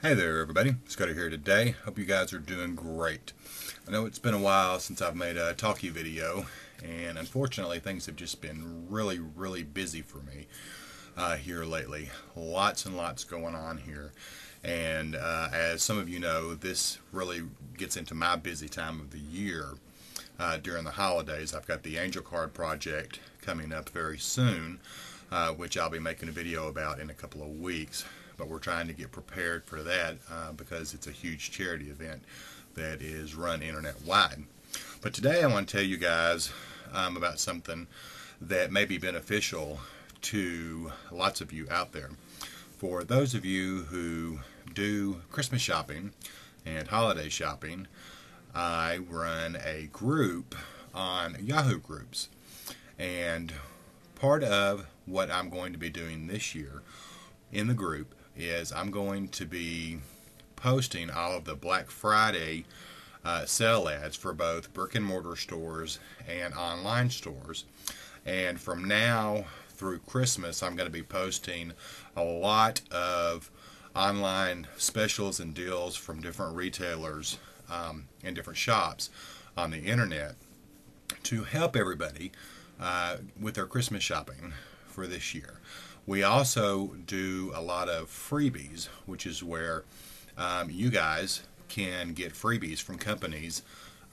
Hey there everybody, Scudder here today. Hope you guys are doing great. I know it's been a while since I've made a talkie video, and unfortunately things have just been really busy for me here lately. Lots and lots going on here, and as some of you know, this really gets into my busy time of the year. During the holidays, I've got the Angel Card project coming up very soon, which I'll be making a video about in a couple of weeks. But we're trying to get prepared for that because it's a huge charity event that is run internet-wide. But today I want to tell you guys about something that may be beneficial to lots of you out there. For those of you who do Christmas shopping and holiday shopping, I run a group on Yahoo Groups. And part of what I'm going to be doing this year in the group is I'm going to be posting all of the Black Friday sale ads for both brick and mortar stores and online stores. And from now through Christmas, I'm going to be posting a lot of online specials and deals from different retailers and different shops on the internet to help everybody with their Christmas shopping for this year. We also do a lot of freebies, which is where you guys can get freebies from companies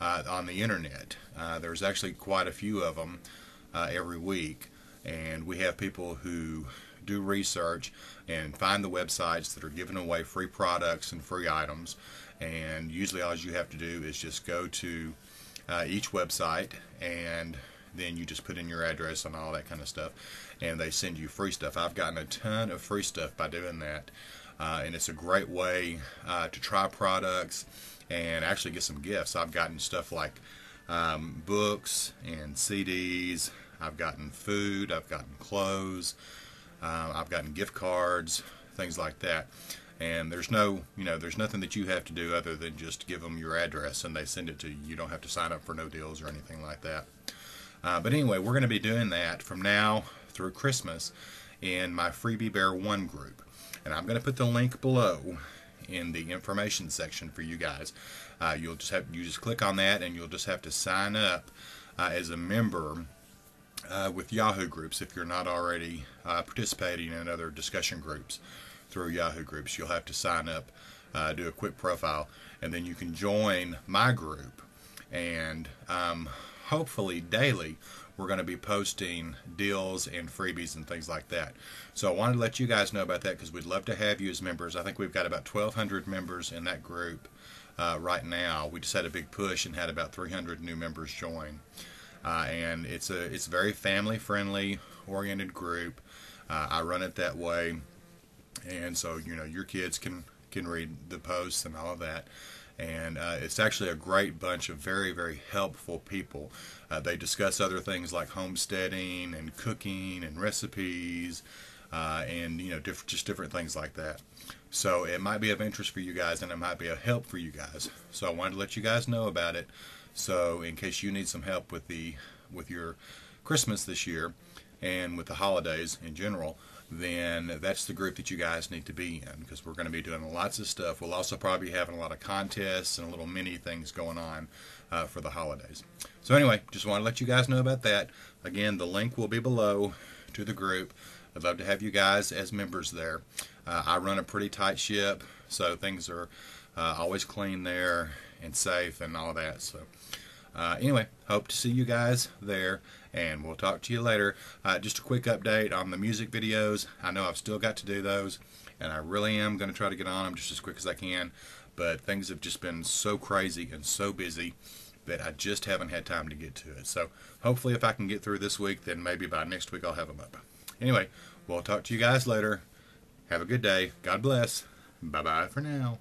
on the internet. There's actually quite a few of them every week, and we have people who do research and find the websites that are giving away free products and free items, and usually all you have to do is just go to each website, and then you just put in your address and all that kind of stuff, and they send you free stuff. I've gotten a ton of free stuff by doing that, and it's a great way to try products and actually get some gifts. I've gotten stuff like books and CDs. I've gotten food. I've gotten clothes. I've gotten gift cards, things like that. And there's no, there's nothing that you have to do other than just give them your address, and they send it to you. You don't have to sign up for no deals or anything like that. But anyway, we're going to be doing that from now through Christmas in my Freebie Bear One group. And I'm going to put the link below in the information section for you guys. You just click on that, and you'll just have to sign up as a member with Yahoo Groups if you're not already participating in other discussion groups through Yahoo Groups. You'll have to sign up, do a quick profile, and then you can join my group. And hopefully daily we're going to be posting deals and freebies and things like that. So I wanted to let you guys know about that because we'd love to have you as members. I think we've got about 1,200 members in that group right now. We just had a big push and had about 300 new members join. And it's a very family-friendly oriented group. I run it that way. And so, your kids can read the posts and all of that. And it's actually a great bunch of very helpful people. They discuss other things like homesteading and cooking and recipes and just different things like that. So it might be of interest for you guys, and it might be a help for you guys. So I wanted to let you guys know about it. So in case you need some help with your Christmas this year and with the holidays in general, then that's the group that you guys need to be in, because we're going to be doing lots of stuff. We'll also probably be having a lot of contests and little mini things going on for the holidays. So anyway, just want to let you guys know about that. Again, the link will be below to the group. I'd love to have you guys as members there. I run a pretty tight ship, so things are always clean there and safe and all that. So anyway, hope to see you guys there, and we'll talk to you later. Just a quick update on the music videos. I know I've still got to do those, and I really am going to try to get on them just as quick as I can, but things have just been so crazy and so busy that I just haven't had time to get to it. So hopefully if I can get through this week, then maybe by next week I'll have them up. Anyway, we'll talk to you guys later. Have a good day. God bless. Bye-bye for now.